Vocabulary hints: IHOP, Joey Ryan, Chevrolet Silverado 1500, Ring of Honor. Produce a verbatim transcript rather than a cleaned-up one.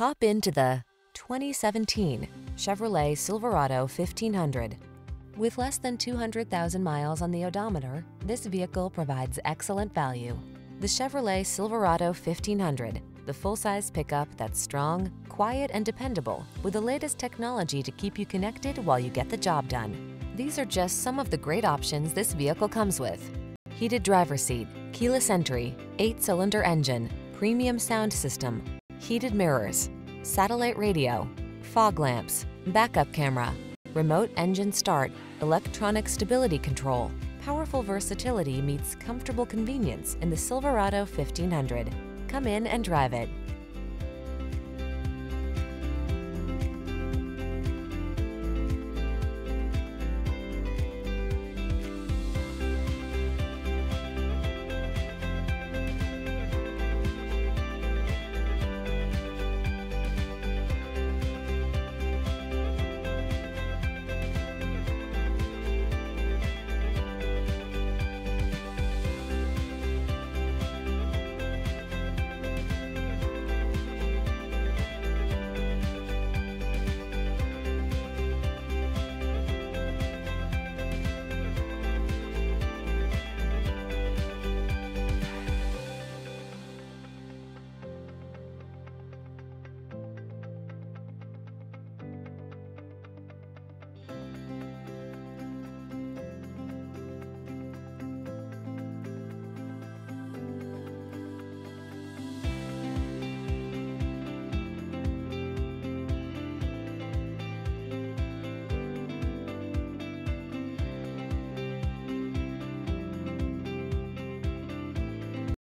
Hop into the twenty seventeen Chevrolet Silverado fifteen hundred. With less than two hundred thousand miles on the odometer, this vehicle provides excellent value. The Chevrolet Silverado fifteen hundred, the full-size pickup that's strong, quiet, and dependable, with the latest technology to keep you connected while you get the job done. These are just some of the great options this vehicle comes with: heated driver's seat, keyless entry, eight-cylinder engine, premium sound system, heated mirrors, satellite radio, fog lamps, backup camera, remote engine start, electronic stability control. Powerful versatility meets comfortable convenience in the Silverado fifteen hundred. Come in and drive it.